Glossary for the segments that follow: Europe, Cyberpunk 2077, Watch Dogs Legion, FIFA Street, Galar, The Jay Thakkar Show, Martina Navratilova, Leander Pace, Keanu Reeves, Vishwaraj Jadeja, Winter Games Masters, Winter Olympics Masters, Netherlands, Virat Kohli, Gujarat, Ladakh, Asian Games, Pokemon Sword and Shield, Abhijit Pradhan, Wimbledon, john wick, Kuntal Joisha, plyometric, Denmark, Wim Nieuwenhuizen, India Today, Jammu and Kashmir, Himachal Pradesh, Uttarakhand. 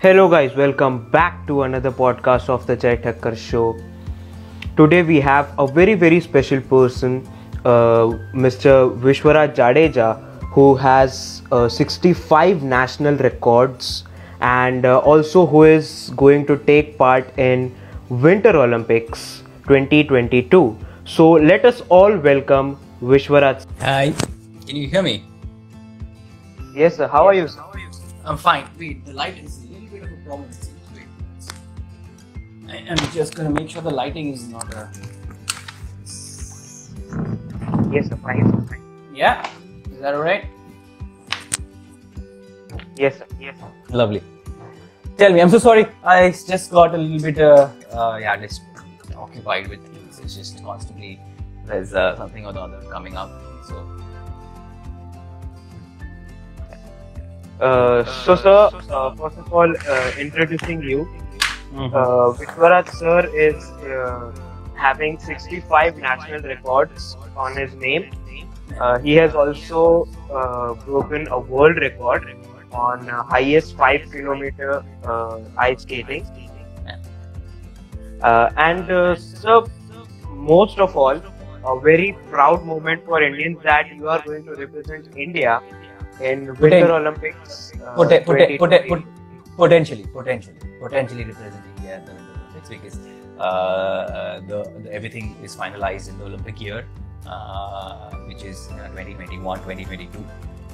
Hello guys, welcome back to another podcast of The Jay Thakkar Show. Today we have a very special person, Mr. Vishwaraj Jadeja, who has 65 national records and also who is going to take part in Winter Olympics 2022. So let us all welcome Vishwaraj. Hi, can you hear me? Yes sir, how are you sir? I'm fine. Wait, the light is problem. I'm just going to make sure the lighting is not a... Yes, sir. Fine. Yeah? Is that alright? Yes, sir. Yes, sir. Lovely. Tell me, I'm so sorry. I just got a little bit just occupied with things. It's just constantly there's something or the other coming up. So, sir, first of all, introducing you, Vishwaraj sir is having 65 national records on his name. He has also broken a world record on highest 5-kilometer ice skating. And sir, most of all, a very proud moment for Indians that you are going to represent India in Winter Olympics. Potentially represent India at the Winter Olympics, because everything is finalized in the Olympic year, which is 2021, 2022.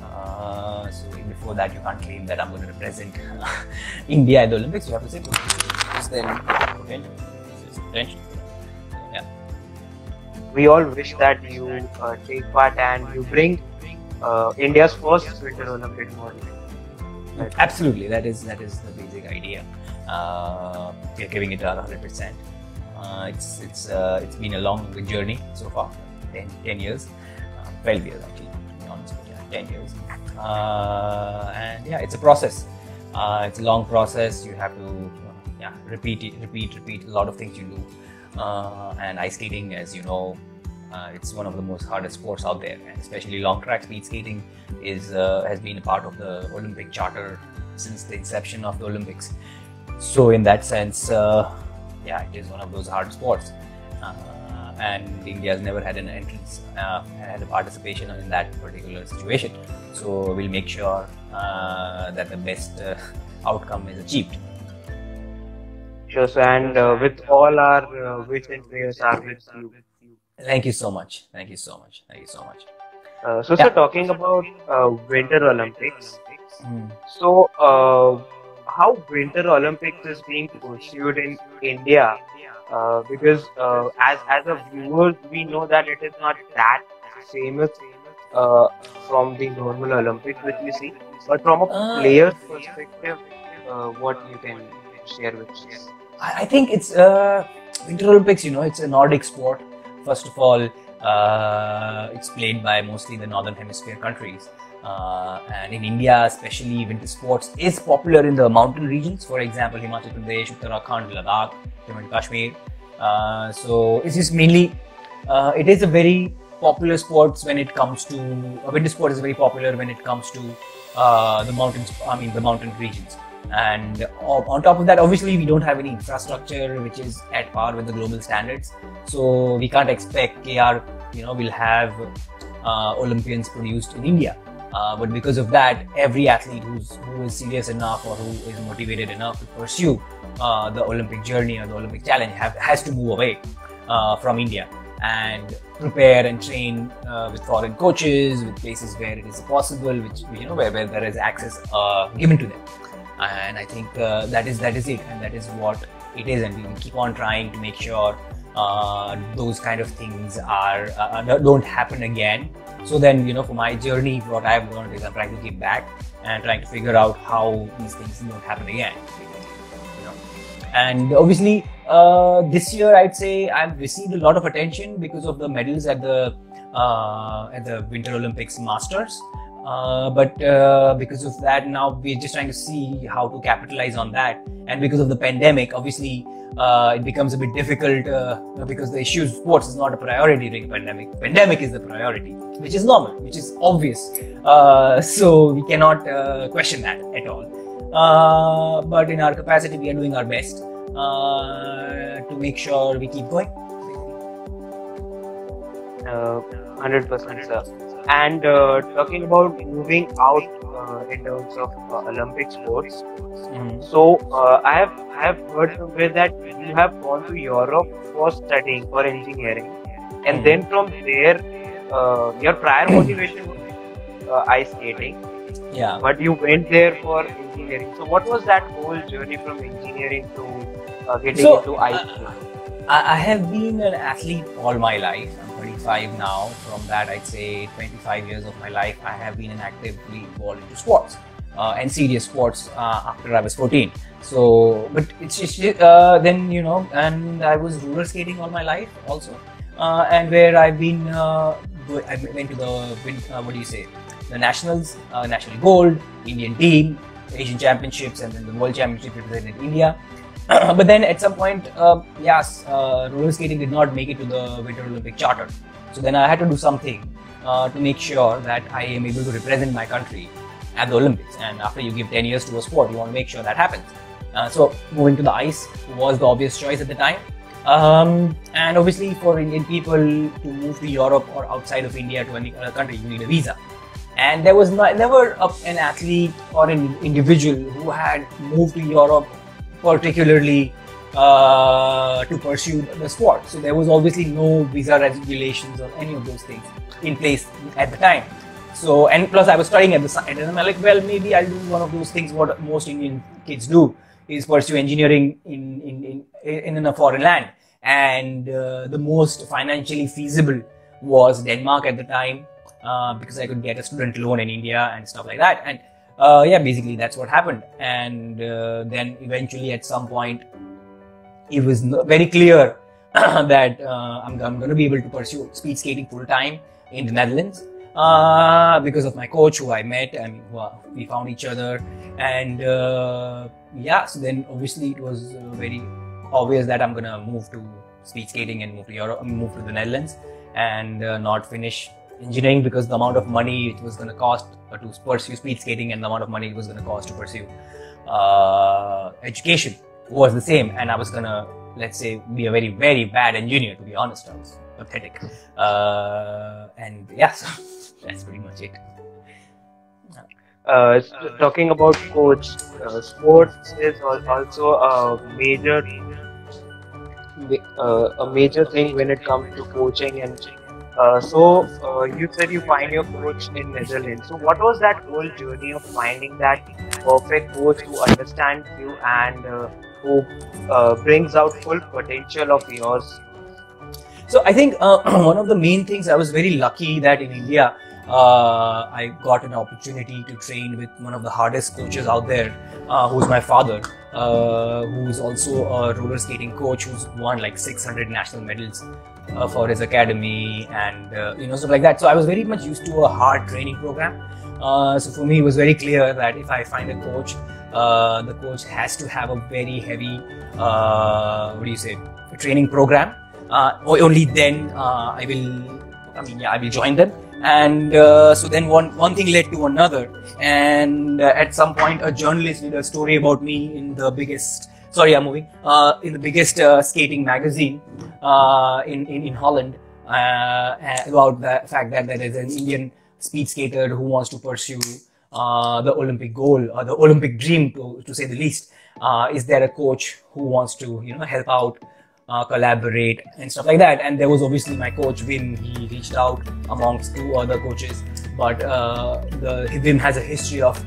So before that, you can't claim that I'm going to represent India at the Olympics. You have to say potential. Yeah. We all wish that you take part and you bring India's first Winter Olympic model. Right. Absolutely, that is the basic idea. We are giving it 100%. It's been a long journey so far, 10 years, 12 years actually, to be honest with you, 10 years. And yeah, it's a process. It's a long process. You have to repeat a lot of things you do. And ice skating, as you know, it's one of the most hardest sports out there, and especially long track speed skating has been a part of the Olympic Charter since the inception of the Olympics. So in that sense, it is one of those hard sports, and India has never had an entrance and had a participation in that particular situation. So we'll make sure that the best outcome is achieved. Sure, sir, and with all our wish and prayers are with you. Thank you so much. Sir, talking about Winter Olympics, so how Winter Olympics is being pursued in India? Because as a viewer, we know that it is not that famous from the normal Olympics which we see, but from a player's perspective, what you can share with us? I think it's Winter Olympics, it's a Nordic sport. First of all, it's played by mostly the Northern Hemisphere countries, and in India especially winter sports is popular in the mountain regions, for example Himachal Pradesh, Uttarakhand, Ladakh, Jammu and Kashmir. So it's just mainly, it is a very popular sport when it comes to, winter sport is very popular when it comes to the mountain regions. And on top of that, obviously we don't have any infrastructure which is at par with the global standards, so we can't expect we'll have Olympians produced in India, but because of that, every athlete who is serious enough or who is motivated enough to pursue the Olympic journey or the Olympic challenge has to move away from India and prepare and train with foreign coaches, with places where it is possible, which where there is access given to them. And I think that is it, and that is what it is, and we will keep on trying to make sure those kind of things don't happen again. So then, for my journey, what I've learned is I'm trying to give back and trying to figure out how these things don't happen again. And obviously, this year I'd say I've received a lot of attention because of the medals at the Winter Olympics Masters. But because of that, now we're just trying to see how to capitalize on that. And because of the pandemic, obviously, it becomes a bit difficult because the issue of sports is not a priority during the pandemic. Pandemic is the priority, which is normal, which is obvious. So we cannot question that at all. but in our capacity, we are doing our best to make sure we keep going. 100%, sir. And talking about moving out in terms of Olympic sports, so I have heard somewhere that you have gone to Europe for studying for engineering, and then from there, your prior motivation was ice skating. Yeah. But you went there for engineering. So what was that whole journey from engineering to getting into ice skating? I have been an athlete all my life. I'm 35 now. From that, I'd say 25 years of my life, I have been actively involved into sports and serious sports after I was 14. So, but then, you know, and I was roller skating all my life also. And where I've been, I went to the, the nationals, national gold, Indian team, Asian championships, and then the world championship represented India. But then at some point, roller skating did not make it to the Winter Olympic Charter. So then I had to do something to make sure that I am able to represent my country at the Olympics. And after you give 10 years to a sport, you want to make sure that happens. So moving to the ice was the obvious choice at the time. And obviously for Indian people to move to Europe or outside of India to any other country, you need a visa. And there was never an athlete or an individual who had moved to Europe particularly to pursue the sport. So there was obviously no visa regulations or any of those things in place at the time. So, and plus I was studying at the side, and I'm like, well, maybe I'll do one of those things what most Indian kids do, is pursue engineering in a foreign land. And the most financially feasible was Denmark at the time, because I could get a student loan in India and stuff like that. And yeah, basically that's what happened. And then eventually at some point, it was very clear that I'm going to be able to pursue speed skating full time in the Netherlands. Because of my coach who I met, I mean, we found each other, and yeah, so then obviously it was very obvious that I'm gonna move to speed skating and move to Europe, move to the Netherlands, and not finish engineering, because the amount of money it was gonna cost to pursue speed skating and the amount of money it was gonna cost to pursue education was the same, and I was gonna, let's say, be a very, very bad engineer, to be honest. I was pathetic, and yeah, so that's pretty much it. So talking about coach, sports is also a major thing when it comes to coaching. And you said you find your coach in Netherlands. So what was that whole journey of finding that perfect coach who understands you and who brings out full potential of yours? So I think one of the main things, I was very lucky that in India, I got an opportunity to train with one of the hardest coaches out there, who's my father, who's also a roller skating coach, who's won like 600 national medals for his academy, and you know, stuff like that. So I was very much used to a hard training program. So for me, it was very clear that if I find a coach, the coach has to have a very heavy, training program. Only then I will join them. And so then one thing led to another, and at some point a journalist did a story about me in the biggest, skating magazine in Holland, about the fact that there is an Indian speed skater who wants to pursue the Olympic goal, or the Olympic dream, to say the least. Is there a coach who wants to, you know, help out, collaborate and stuff like that? And there was obviously my coach Wim. He reached out amongst two other coaches, but Wim has a history of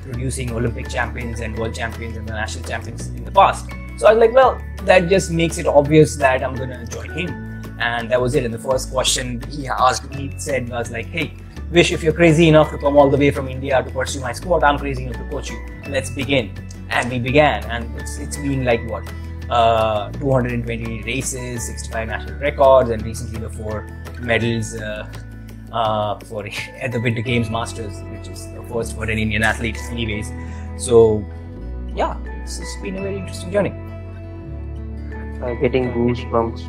producing Olympic champions and world champions and the national champions in the past. So I was like, well, that just makes it obvious that I'm gonna join him, and that was it. And the first question he asked me, said, was like, hey Vish, if you're crazy enough to come all the way from India to pursue my sport, I'm crazy enough to coach you. Let's begin. And we began, and it's been like what, 220 races, 65 national records, and recently the 4 medals at the Winter Games Masters, which is the first for an Indian athlete anyways. So yeah, it's been a very interesting journey. Getting goosebumps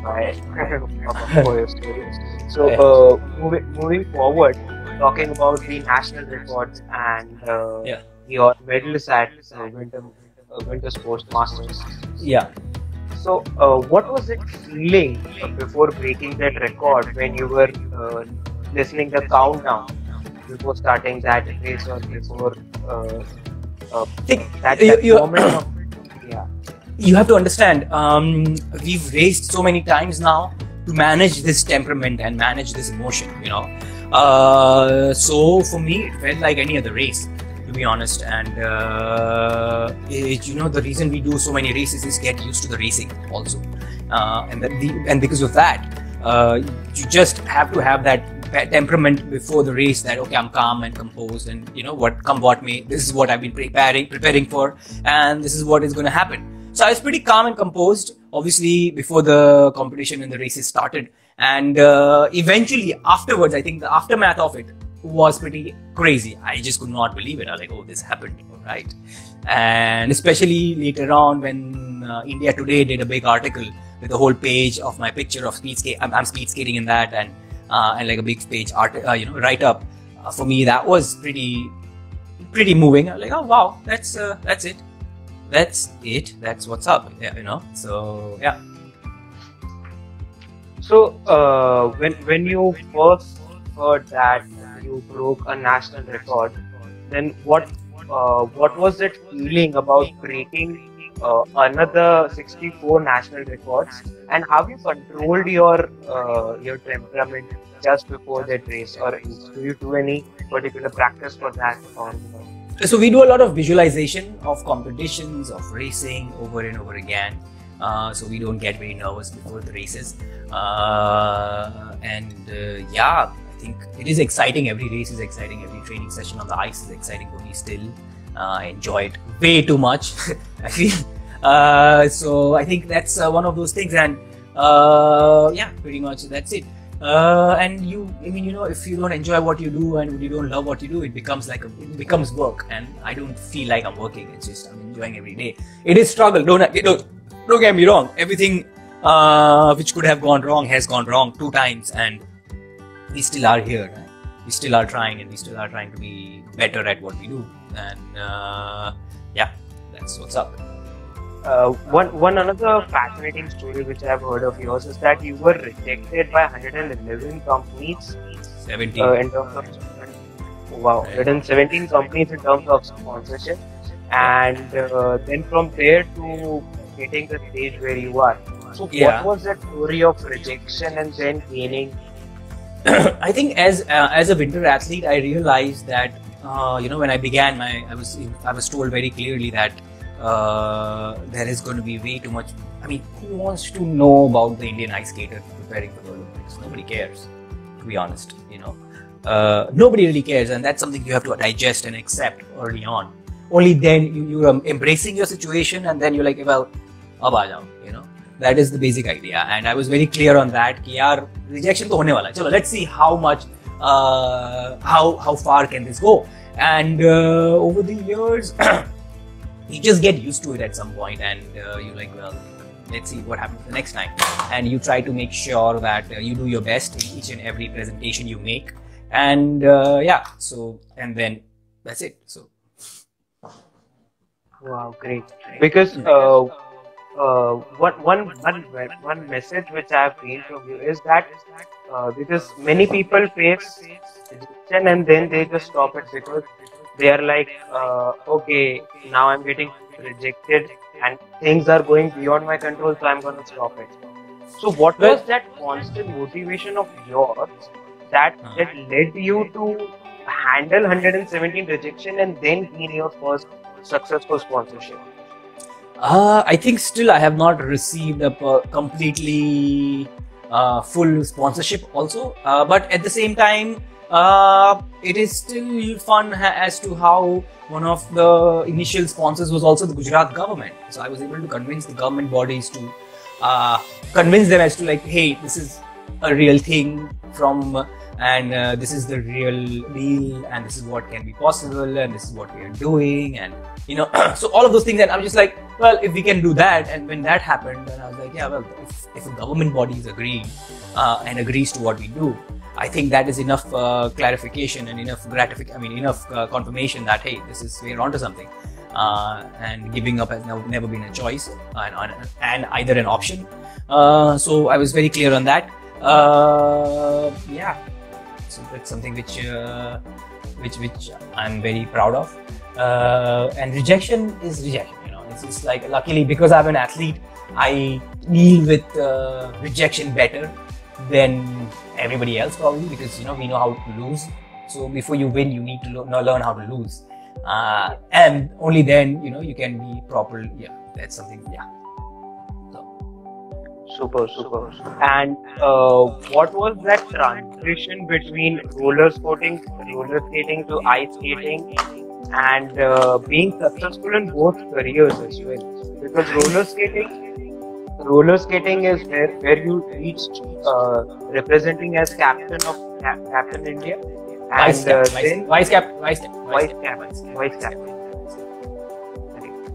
for your stories. So moving forward, talking about the national records and the medalist at Winter Sports Masters. Yeah. So, what was it feeling before breaking that record when you were listening the countdown before starting that race or before You have to understand, we've raced so many times now to manage this temperament and manage this emotion, you know. So for me, it felt like any other race, to be honest. And you know, the reason we do so many races is get used to the racing also, and because of that, you just have to have that temperament before the race that okay, I'm calm and composed, and you know what, come what may, this is what I've been preparing for, and this is what is going to happen. So I was pretty calm and composed, obviously, before the competition and the races started. And eventually, afterwards, I think the aftermath of it was pretty crazy. I just could not believe it. I was like, oh, this happened, right? And especially later on when India Today did a big article with a whole page of my picture of speed skate. I'm speed skating in that, and like a big page art, you know, write up. For me, that was pretty moving. I was like, oh wow, that's it. That's it. That's what's up. Yeah, you know. So yeah. So when you first heard that you broke a national record, then what was that feeling about breaking another 64 national records? And have you controlled your temperament just before that race, or do you do any particular practice for that? Or so we do a lot of visualization of competitions, of racing over and over again, so we don't get very nervous before the races, yeah, I think it is exciting. Every race is exciting, every training session on the ice is exciting for me still. I enjoy it way too much, I feel. So I think that's one of those things, and yeah, pretty much that's it. I mean, you know, if you don't enjoy what you do and you don't love what you do, it becomes like it becomes work. And I don't feel like I'm working. It's just I'm enjoying every day. It is struggle. Don't get me wrong. Everything which could have gone wrong has gone wrong 2 times, and we still are here. Right? We still are trying, and we still are trying to be better at what we do. And yeah, that's what's up. One another fascinating story which I have heard of yours is that you were rejected by 111 companies. 17. In terms of, wow, 117 companies in terms of sponsorship, and then from there to getting the stage where you are. So yeah. What was that story of rejection and then gaining? I think as a winter athlete, I realized that you know, when I began I was told very clearly that there is going to be way too much. I mean, who wants to know about the Indian ice skater preparing for the Olympics? Nobody cares, to be honest, you know. Nobody really cares, and that's something you have to digest and accept early on. Only then you're embracing your situation, and then you're like, well, ab aa jao, you know. That is the basic idea, and I was very clear on that. Ki yaar, rejection to hone wala. Chalo, let's see how much, how far can this go? And over the years, you just get used to it at some point, and you're like, well, let's see what happens the next time. And you try to make sure that you do your best in each and every presentation you make. And yeah, so, and then that's it. So, wow, great. Because one message which I have gained from you is that because many people face rejection and then they just stop it because they are like, okay, now I'm getting rejected and things are going beyond my control, so I'm going to stop it. So what was that constant motivation of yours that led you to handle 117 rejection and then gain your first successful sponsorship? I think still I have not received a completely full sponsorship also, but at the same time, it is still fun as to how one of the initial sponsors was also the Gujarat government. So I was able to convince the government bodies to convince them as to like, hey, this is a real thing from and this is the real deal, and this is what can be possible, and this is what we are doing, and you know, so all of those things. And I'm just like, well, if we can do that, and when that happened, then I was like, yeah, well, if a government body is agreeing and agrees to what we do, I think that is enough clarification and enough gratification, I mean, enough confirmation that, hey, this is, we're onto something. And giving up has never been a choice and either an option. So I was very clear on that. Yeah, so that's something which I'm very proud of. And rejection is rejection, you know. It's just like, luckily, because I'm an athlete, I deal with rejection better than everybody else probably, because, you know, we know how to lose. So before you win, you need to learn how to lose. And only then, you know, you can be proper. Yeah, that's something. Yeah. So. Super. And what was that transition between roller skating to ice skating, and being successful in both careers as well? Because roller skating is where you reached representing as captain India. Vice captain.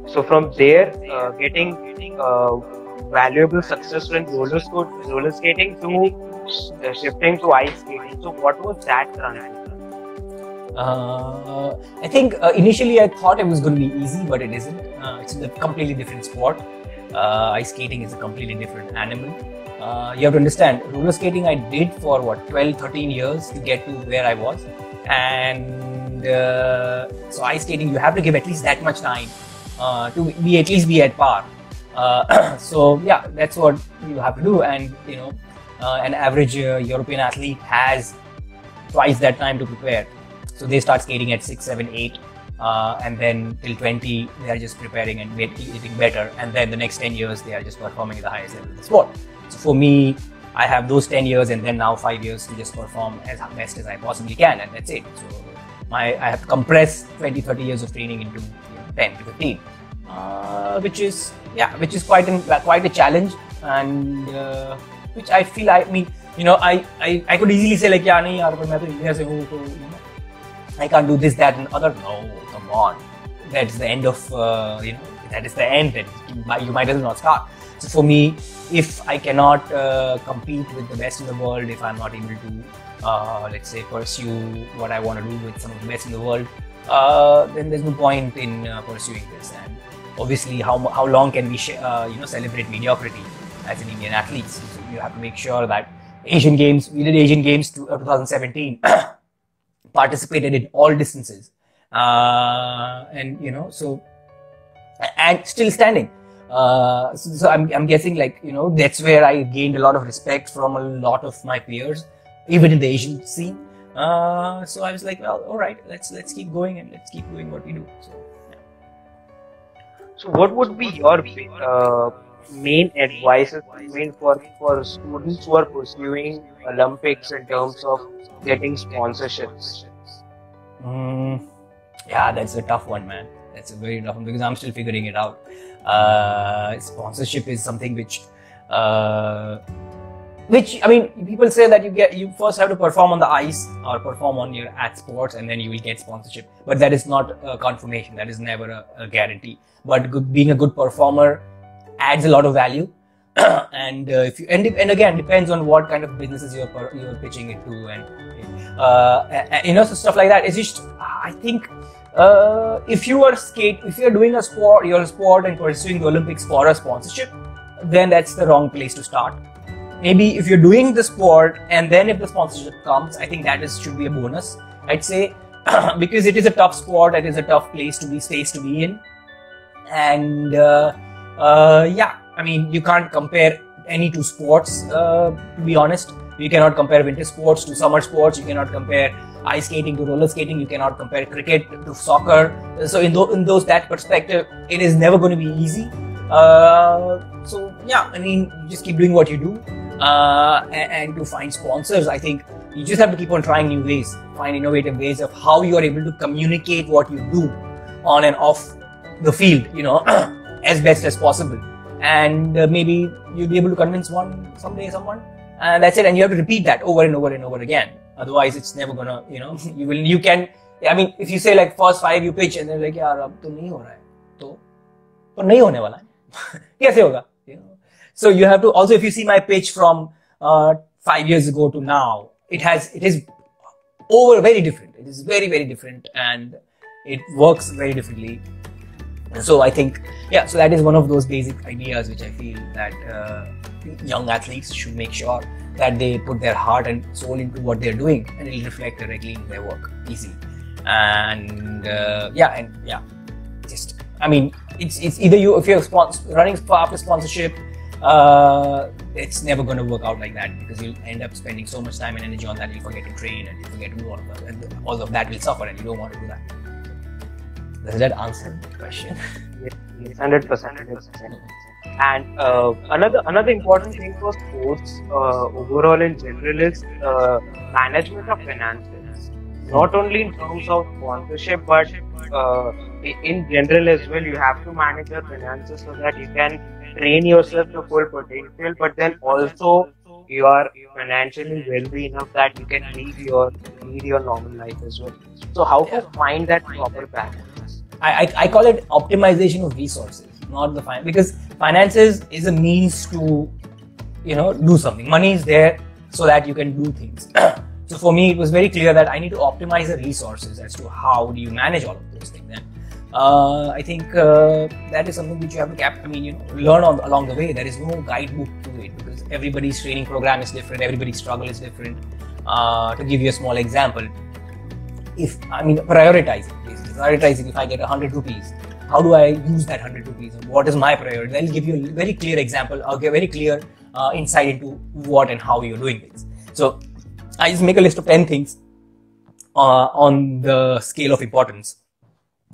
So from there, getting valuable success in roller skating to shifting to ice skating. So what was that transition? I think initially I thought it was going to be easy, but it isn't. It's a completely different sport. Ice skating is a completely different animal. You have to understand, roller skating I did for what, 12-13 years to get to where I was, and so ice skating you have to give at least that much time to be at par. So yeah, that's what you have to do, and you know, an average European athlete has twice that time to prepare. So they start skating at 6, 7, 8, and then till 20 they are just preparing and getting better, and then the next 10 years they are just performing at the highest level of the sport. So for me, I have those 10 years and then now 5 years to just perform as best as I possibly can, and that's it. So I have compressed 20-30 years of training into, you know, 10 to 15, which is quite a challenge, and which I feel, I mean, you know, I could easily say like, yeah, nahi yaar, par main to India se hu, so, you know, I can't do this, that, and other. No, come on. That's the end of, you know, that is the end. That you might as well not start. So for me, if I cannot compete with the best in the world, if I'm not able to, let's say, pursue what I want to do with some of the best in the world, then there's no point in pursuing this. And obviously, how long can we, you know, celebrate mediocrity as an Indian athlete? So you have to make sure that Asian Games, we did Asian Games 2017. Participated in all distances, and you know, so, and still standing. So I'm guessing, like, you know, that's where I gained a lot of respect from a lot of my peers, even in the Asian scene. So I was like, well, all right, let's keep going and let's keep doing what we do. So, yeah. So what would be your main advice for students who are pursuing Olympics in terms of getting sponsorships? Yeah, that's a tough one, man. That's a very tough one, because I'm still figuring it out. Sponsorship is something which, I mean, people say that you first have to perform on the ice or perform on your at sports, and then you will get sponsorship. But that is not a confirmation. That is never a guarantee. But being a good performer adds a lot of value. And if you and again, depends on what kind of businesses you're pitching into, and you know, so stuff like that. It's just, I think if you're doing your sport and pursuing the Olympics for a sponsorship, then that's the wrong place to start. Maybe if you're doing the sport and then if the sponsorship comes, I think that should be a bonus, I'd say, because it is a tough sport. It is a tough place to be, space to be in, and yeah. I mean, you can't compare any two sports, to be honest. You cannot compare winter sports to summer sports. You cannot compare ice skating to roller skating. You cannot compare cricket to soccer. So in that perspective, it is never going to be easy. So yeah, I mean, you just keep doing what you do, and to find sponsors, I think you just have to keep on trying new ways, find innovative ways of how you are able to communicate what you do on and off the field, you know, as best as possible. And maybe you'll be able to convince someone, and that's it. And you have to repeat that over and over again. Otherwise, it's never gonna, you know, you can, I mean, if you say like first five you pitch and then like, yaar, ab to nahi ho raha hai, to nahi hone wala hai. Kaise hoga? You know? So you have to also, if you see my pitch from 5 years ago to now, it is over very different. It is very, very different and it works very differently. So I think, yeah, so that is one of those basic ideas which I feel that young athletes should make sure that they put their heart and soul into what they're doing, and it'll reflect directly in their work. Easy. And yeah. Just, I mean, it's either you, if you're running after sponsorship, it's never going to work out like that, because you'll end up spending so much time and energy on that, you'll forget to train and you'll forget to do all of that, and all of that will suffer, and you don't want to do that. Does that answer the question? Yes, 100%. And another important thing for sports overall in general is management of finances. Not only in terms of sponsorship, but in general as well, you have to manage your finances so that you can train yourself to full potential, but then also you are financially wealthy enough that you can lead your normal life as well. So how to find that proper balance? I call it optimization of resources, not the finance, because finances is a means to, you know, do something. Money is there so that you can do things. So for me, it was very clear that I need to optimize the resources as to how do you manage all of those things. And I think that is something which you have to learn along the way. There is no guidebook to it, because everybody's training program is different, everybody's struggle is different. To give you a small example, prioritizing. If I get 100 rupees, how do I use that 100 rupees? What is my priority? I'll give you a very clear example. I'll give a very clear insight into what and how you're doing things. So I just make a list of 10 things on the scale of importance,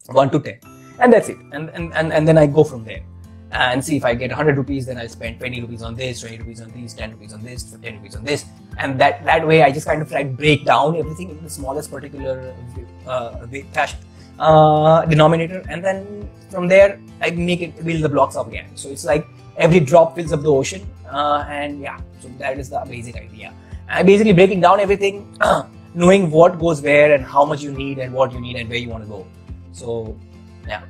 1 to 10, and that's it. And then I go from there and see if I get 100 rupees, then I'll spend 20 rupees on this, 20 rupees on these, 10 rupees on this, 10 rupees on this. And that way I just kind of like break down everything in the smallest particular denominator. And then from there, I build the blocks up again. So it's like every drop fills up the ocean. And yeah, so that is the basic idea. I'm basically breaking down everything, knowing what goes where and how much you need and what you need and where you want to go. So, yeah.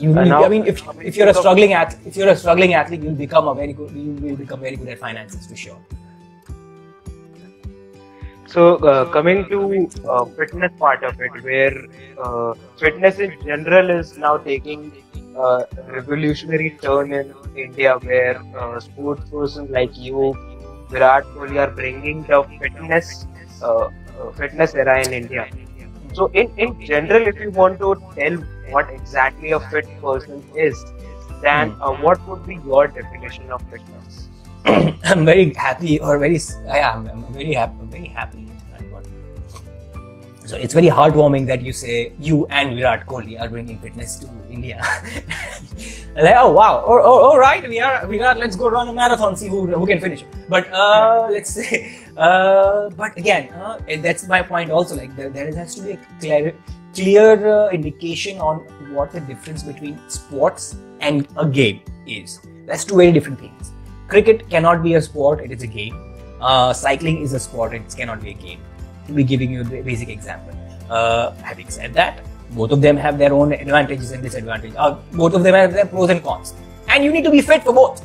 If you're a struggling athlete, you'll become very good at finances for sure. So, coming to fitness part of it, where fitness in general is now taking a revolutionary turn in India, where sports person like you, Virat Kohli, are bringing the fitness era in India. So in general, if you want to tell what exactly a fit person is, then what would be your definition of fitness? I'm very happy. So it's very heartwarming that you say you and Virat Kohli are bringing fitness to India. Like, oh wow, all right, we are. Let's go run a marathon, see who can finish. But let's say, but again, that's my point also. Like there has to be a clear indication on what the difference between sports and a game is. That's two very different things. Cricket cannot be a sport; it is a game. Cycling is a sport; it cannot be a game. Be giving you a basic example. Having said that, both of them have their own advantages and disadvantages. Both of them have their pros and cons, and you need to be fit for both.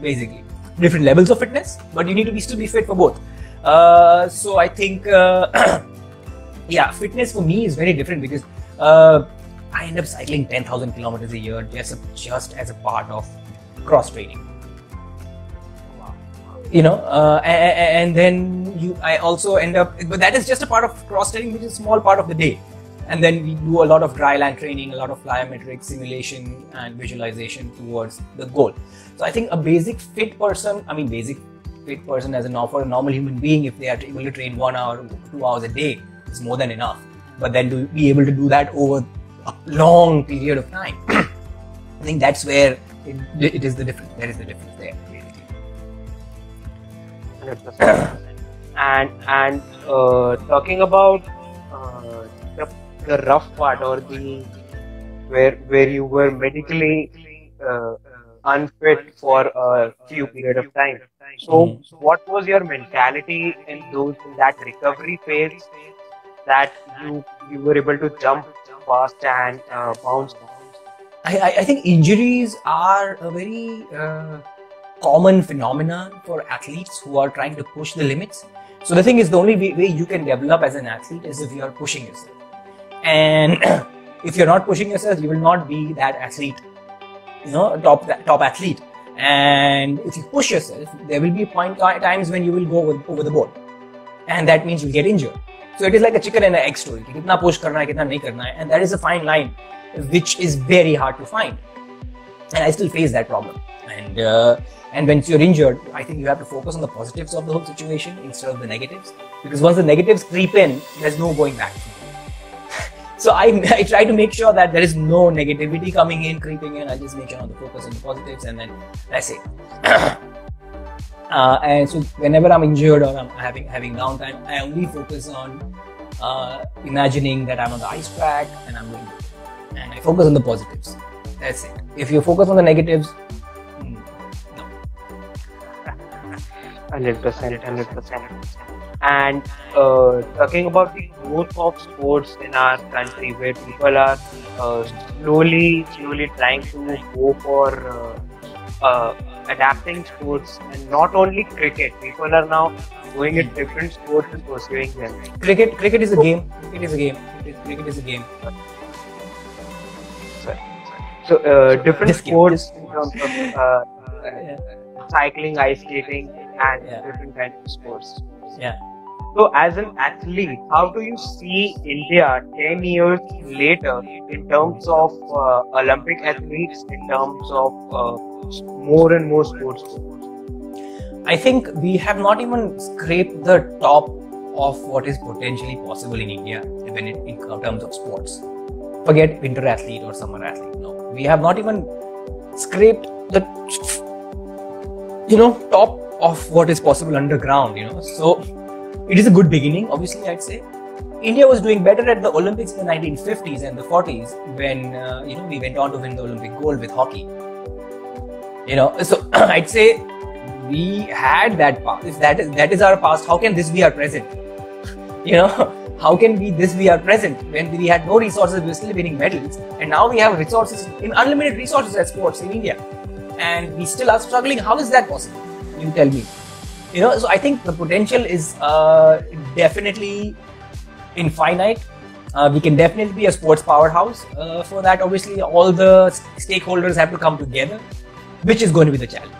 Basically, different levels of fitness, but you need to still be fit for both. So I think, yeah, fitness for me is very different, because I end up cycling 10,000 kilometers a year just as a part of cross training. You know, and then I also end up, but that is just a part of cross training, which is a small part of the day. And then we do a lot of dry land training, a lot of plyometric simulation and visualization towards the goal. So I think a basic fit person as a normal human being, if they are able to train 1 hour, 2 hours a day, is more than enough. But then to be able to do that over a long period of time, I think that's where it is the difference. There is the difference there. 100%. And talking about the rough part, or the where you were medically unfit for a few period of time. So what was your mentality in that recovery phase that you were able to jump fast and bounce? I think injuries are a very common phenomenon for athletes who are trying to push the limits. So the thing is, the only way you can develop as an athlete is if you are pushing yourself. And if you're not pushing yourself, you will not be that athlete, you know, top athlete. And if you push yourself, there will be times when you will go over the board. And that means you'll get injured. So it is like a chicken and an egg story. Kitna push karna hai, kitna nahi karna hai. And that is a fine line, which is very hard to find. And I still face that problem. And when you're injured, I think you have to focus on the positives of the whole situation instead of the negatives. Because once the negatives creep in, there's no going back. So I try to make sure that there is no negativity coming in, creeping in. I just make sure on the focus on the positives, and then that's it. And so whenever I'm injured or I'm having downtime, I only focus on imagining that I'm on the ice track and I'm doing good. And I focus on the positives. That's it. If you focus on the negatives, no. 100%. And talking about the growth of sports in our country, where people are slowly trying to go for adapting sports, and not only cricket. People are now going at different sports and pursuing them. Cricket is a game. Cricket is a game. So different sports in terms of cycling, ice skating, and different kinds of sports. Yeah. So as an athlete, how do you see India 10 years later in terms of Olympic athletes, in terms of more and more sports? I think we have not even scraped the top of what is potentially possible in India when in terms of sports. Forget winter athlete or summer athlete. No, we have not even scraped the top of what is possible underground. So it is a good beginning. Obviously, I'd say India was doing better at the Olympics in the 1950s and the 40s when we went on to win the Olympic gold with hockey. So I'd say we had that past. If that is our past, how can this be our present? How can this be our present when we had no resources, we were still winning medals, and now we have resources, unlimited resources at sports in India, and we still are struggling? How is that possible? You tell me. So I think the potential is definitely infinite. We can definitely be a sports powerhouse. For that, obviously, all the stakeholders have to come together, which is going to be the challenge.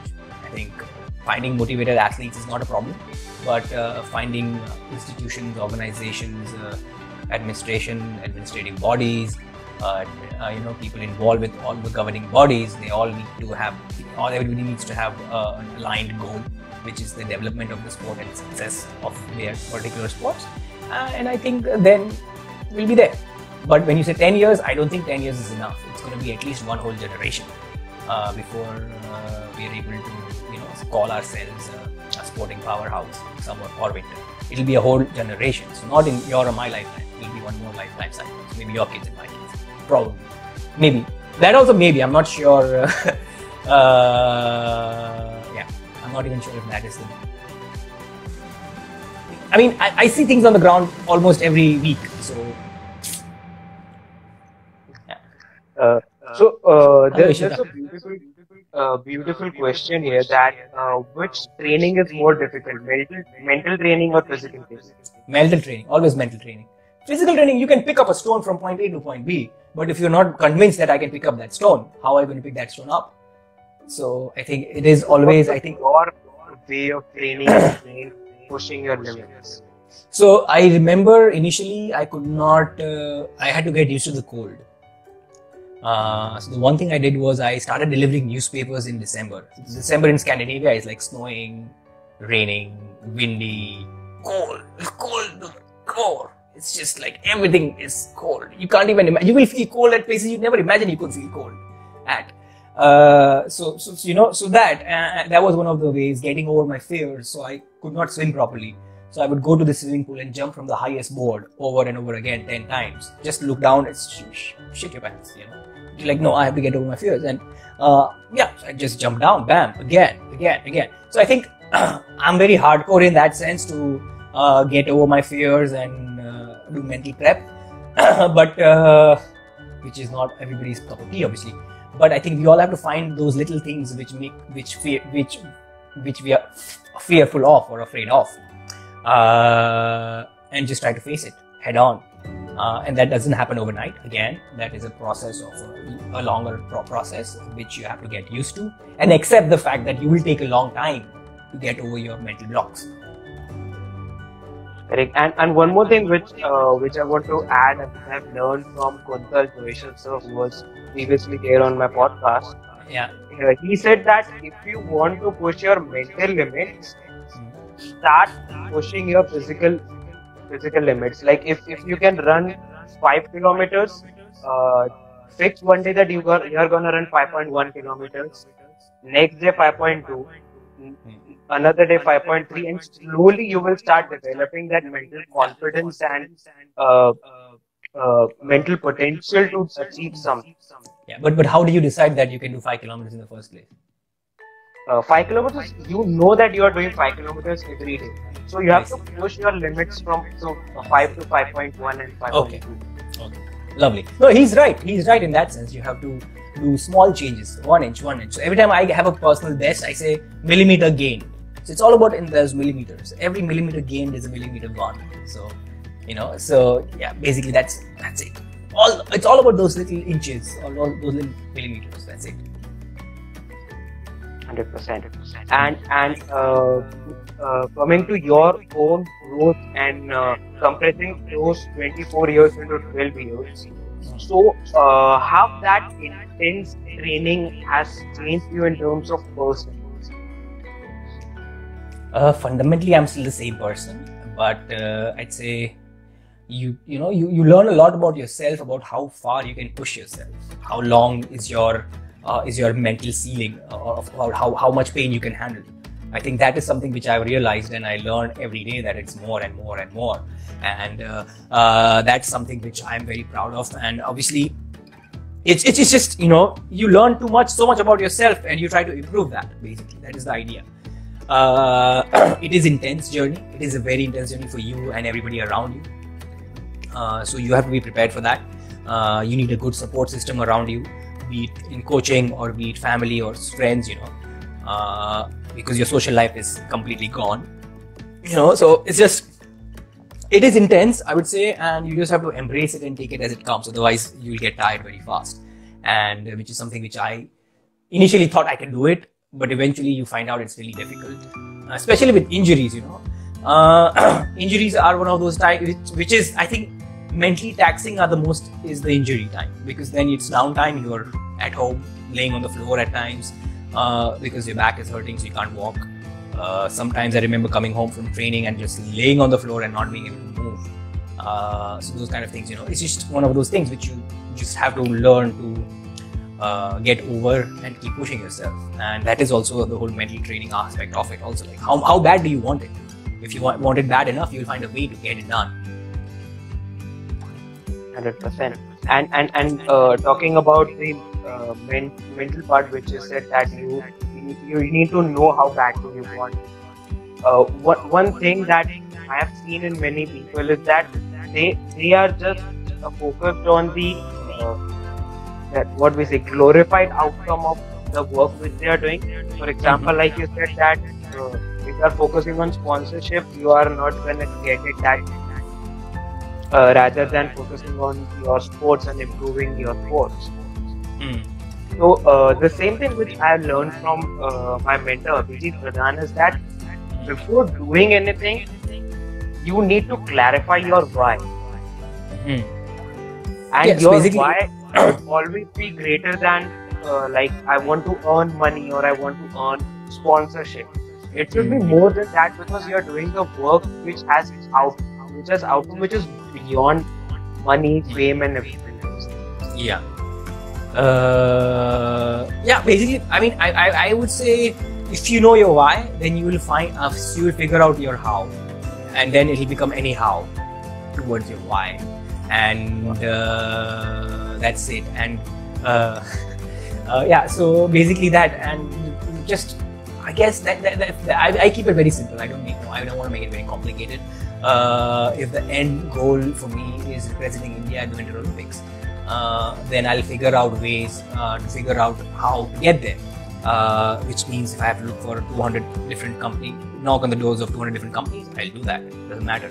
I think finding motivated athletes is not a problem. But finding institutions, organizations, administration, administrative bodies, people involved with all the governing bodies, everybody needs to have an aligned goal, which is the development of the sport and success of their particular sports. And I think then we'll be there. But when you say 10 years, I don't think 10 years is enough. It's going to be at least one whole generation before we are able to, call ourselves a sporting powerhouse, summer or winter. It'll be a whole generation. So not in your or my lifetime. It'll be one more lifetime cycle. So maybe your kids and my kids. Probably. Maybe. That also maybe. I'm not sure. Yeah. I'm not even sure if that is the... I mean, I see things on the ground almost every week. So... Yeah. There's a beautiful question here that which training is more difficult, mental training or physical training? Mental training, always mental training. Physical training, you can pick up a stone from point A to point B, but if you're not convinced that I can pick up that stone, how are you going to pick that stone up? So I think it is always, I think, your way of training, pushing your limits. So I remember initially I could not, I had to get used to the cold. So the one thing I did was I started delivering newspapers in December. So December in Scandinavia is like snowing, raining, windy, cold. It's just like everything is cold. You can't even imagine. You will feel cold at places you never imagined you could feel cold at. That was one of the ways getting over my fears. So I could not swim properly. So I would go to the swimming pool and jump from the highest board over and over again 10 times. Just look down and shit your pants, You're like, no, I have to get over my fears. And so I just jump down, bam, again. So I think I'm very hardcore in that sense to get over my fears and do mental prep, but which is not everybody's cup of tea, obviously. But I think we all have to find those little things which make which we are fearful of or afraid of, and just try to face it head on. And that doesn't happen overnight. Again, that is a process of a longer process which you have to get used to and accept the fact that you will take a long time to get over your mental blocks. Correct. And one more thing which I want to add and have learned from Kuntal Joisha, who was previously here on my podcast. Yeah. He said that if you want to push your mental limits, start pushing your physical limits. Like if you can run 5 kilometers, fix one day that you're gonna run 5.1 kilometers, next day 5.2, another day 5.3, and slowly you will start developing that mental confidence and mental potential to achieve something. Yeah, but how do you decide that you can do 5 kilometers in the first place? 5 kilometers, you know that you are doing 5 kilometers every day. So you have to push your limits from 5 to 5.1 and 5.2. Okay. Lovely. No, he's right. He's right in that sense. You have to do small changes, 1 inch. So every time I have a personal best, I say millimeter gain. So it's all about in those millimeters. Every millimeter gained is a millimeter gone. So, you know, so yeah, basically that's it. It's all about those little inches or those little millimeters. That's it. 100%. And coming to your own growth and compressing those 24 years into 12 years. So, how that intense training has changed you in terms of person? Fundamentally, I'm still the same person, but I'd say you learn a lot about yourself, about how far you can push yourself, how long is your mental ceiling, or how much pain you can handle. I think that is something which I've realized, and I learn every day that it's more and more and more, and that's something which I'm very proud of. And obviously, it's just, you know, you learn so much about yourself, and you try to improve that. Basically, that is the idea. It is intense journey. It is a very intense journey for you and everybody around you. So you have to be prepared for that. You need a good support system around you, be it in coaching or be it family or friends, you know, because your social life is completely gone, you know. So it is intense, I would say, and you just have to embrace it and take it as it comes. Otherwise, you'll get tired very fast, and which is something which I initially thought I can do it, but eventually you find out it's really difficult, especially with injuries, you know. Injuries are one of those times which is, I think, mentally taxing are the most, is the injury time, because then it's downtime. You're at home laying on the floor at times, because your back is hurting, so you can't walk. Sometimes I remember coming home from training and just laying on the floor and not being able to move. So those kind of things, you know, it's just one of those things which you just have to learn to get over and keep pushing yourself. And that is also the whole mental training aspect of it also. Like how bad do you want it? If you want it bad enough, you'll find a way to get it done. 100%. And talking about the mental part, which is said that you need to know how bad you want. One thing that I have seen in many people is that they are just focused on the glorified outcome of the work which they are doing. For example, like you said that if you are focusing on sponsorship, you are not going to get it that rather than focusing on your sports and improving your sports. So the same thing which I have learned from my mentor Abhijit Pradhan is that before doing anything, you need to clarify your why. And yes, your why should always be greater than like I want to earn money or I want to earn sponsorship. It should be more than that, because you are doing the work which has outcome which is beyond money, fame, and everything else. Yeah. Yeah, basically, I mean, I would say if you know your why, then you will figure out your how, and then it will become anyhow towards your why, and that's it. And yeah, so basically that, and just I guess I keep it very simple. I don't want to make it very complicated. If the end goal for me is representing India at the Winter Olympics, then I'll figure out ways to figure out how to get there. Which means if I have to look for 200 different companies, knock on the doors of 200 different companies, I'll do that. It doesn't matter.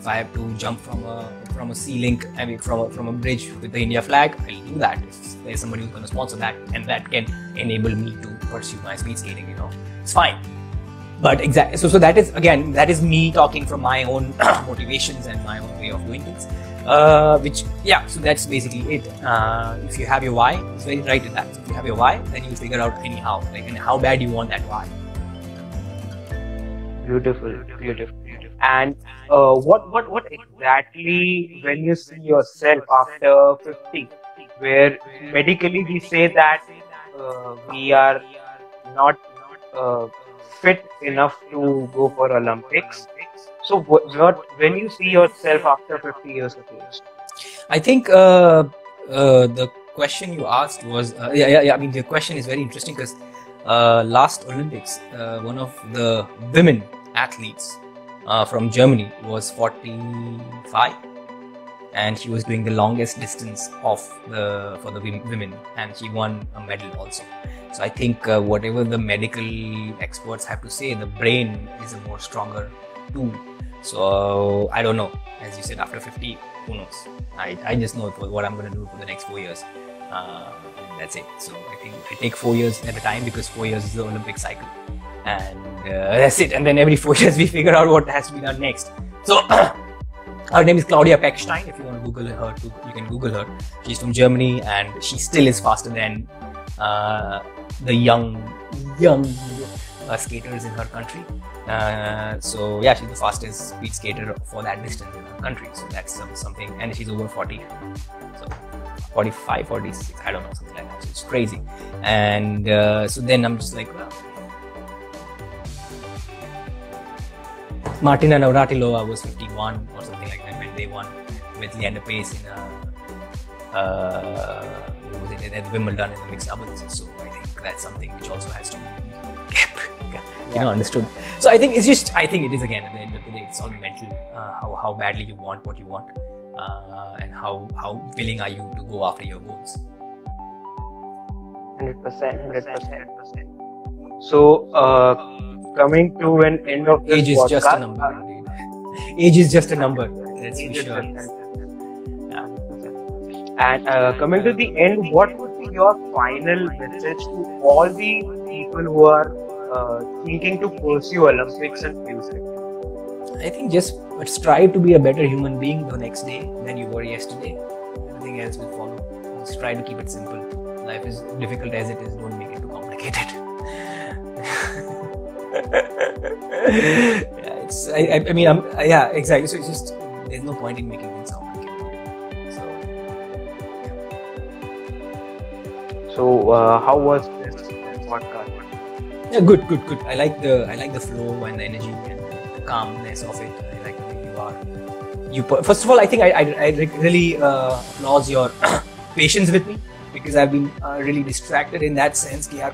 If I have to jump from a sea link, from a bridge with the India flag, I'll do that. If there's somebody who's going to sponsor that, and that can enable me to pursue my speed skating, it's fine. But exactly, so that is, again, that is me talking from my own motivations and my own way of doing things. So that's basically it. If you have your why, it's very right to that. So if you have your why, then you figure out anyhow, and how bad you want that why. Beautiful. And what exactly, when you see yourself after 50, where medically we say that we are not fit enough to go for Olympics. So when you see yourself after 50 years of age? I think the question you asked was, I mean, the question is very interesting because last Olympics, one of the women athletes from Germany was 45, and she was doing the longest distance for the women, and she won a medal also. So I think whatever the medical experts have to say, the brain is a more stronger tool. So I don't know, as you said, after 50, who knows? I just know what I'm going to do for the next 4 years. And that's it. So I think I take 4 years at a time, because 4 years is the Olympic cycle. And that's it. And then every 4 years we figure out what has to be done next. So her name is Claudia Pechstein. If you want to Google her, you can Google her. She's from Germany, and she still is faster than the young skaters in her country. So yeah, she's the fastest speed skater for that distance in her country. So that's something, and she's over 40. So 45, 46, I don't know, something like that. So it's crazy. And so then I'm just like, well, Martina Navratilova was 51 or something like that when they won with Leander Pace at Wimbledon in the mixed doubles. So I think that's something which also has to be understood. So I think it is, again, at the end of the day, it's all mental. How badly you want what you want, and how willing are you to go after your goals. 100%. So. Coming to an end of this podcast. Age is just a number. Age is just a number. That's for sure. And coming to the end, what would be your final message to all the people who are thinking to pursue Olympics and music? I think just strive to be a better human being the next day than you were yesterday. Everything else will follow. Just try to keep it simple. Life is difficult as it is. Don't make it too complicated. Yeah, exactly. So it's just, there's no point in making things complicated. So, yeah. So how was this podcast? Yeah, good. I like the flow and the energy and the calmness of it. I like the way you are. First of all, I think I really applaud your patience with me, because I've been really distracted in that sense. I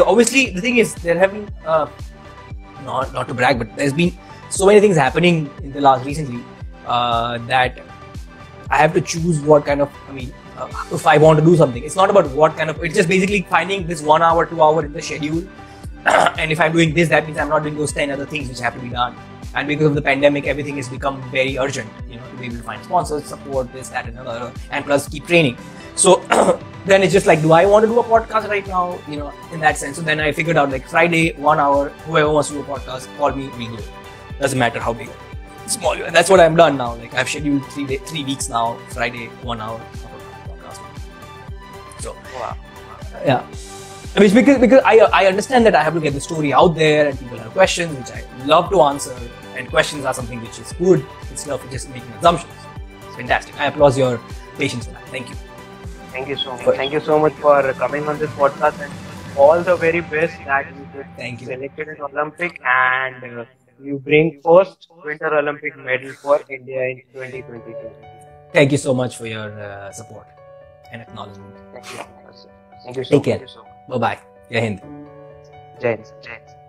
obviously, the thing is, there have been. Not to brag, but there's been so many things happening in the last recently that I have to choose what kind of, if I want to do something. It's not about what kind of, it's just basically finding this 1 hour, 2 hour in the schedule. And if I'm doing this, that means I'm not doing those 10 other things which have to be done. And because of the pandemic, everything has become very urgent, to be able to find sponsors, support, this, that, and other, and plus keep training. So then it's just like, do I want to do a podcast right now? In that sense. So then I figured out, like, Friday, 1 hour, whoever wants to do a podcast, call me, we do. Doesn't matter how big, small. And that's what I've done now. Like, I've scheduled 3 weeks now, Friday, 1 hour podcast. So, wow. Yeah. Which because I understand that I have to get the story out there, and people have questions which I love to answer, and questions are something which is good instead of just making assumptions. It's fantastic. I applaud your patience for that. Thank you. Thank you so much. Thank you so much for coming on this podcast, and all the very best that you get selected in Olympic, and you bring first Winter Olympic medal for India in 2022. Thank you so much for your support and acknowledgement. Thank you so much. Take care. Bye-bye. Jai Hind.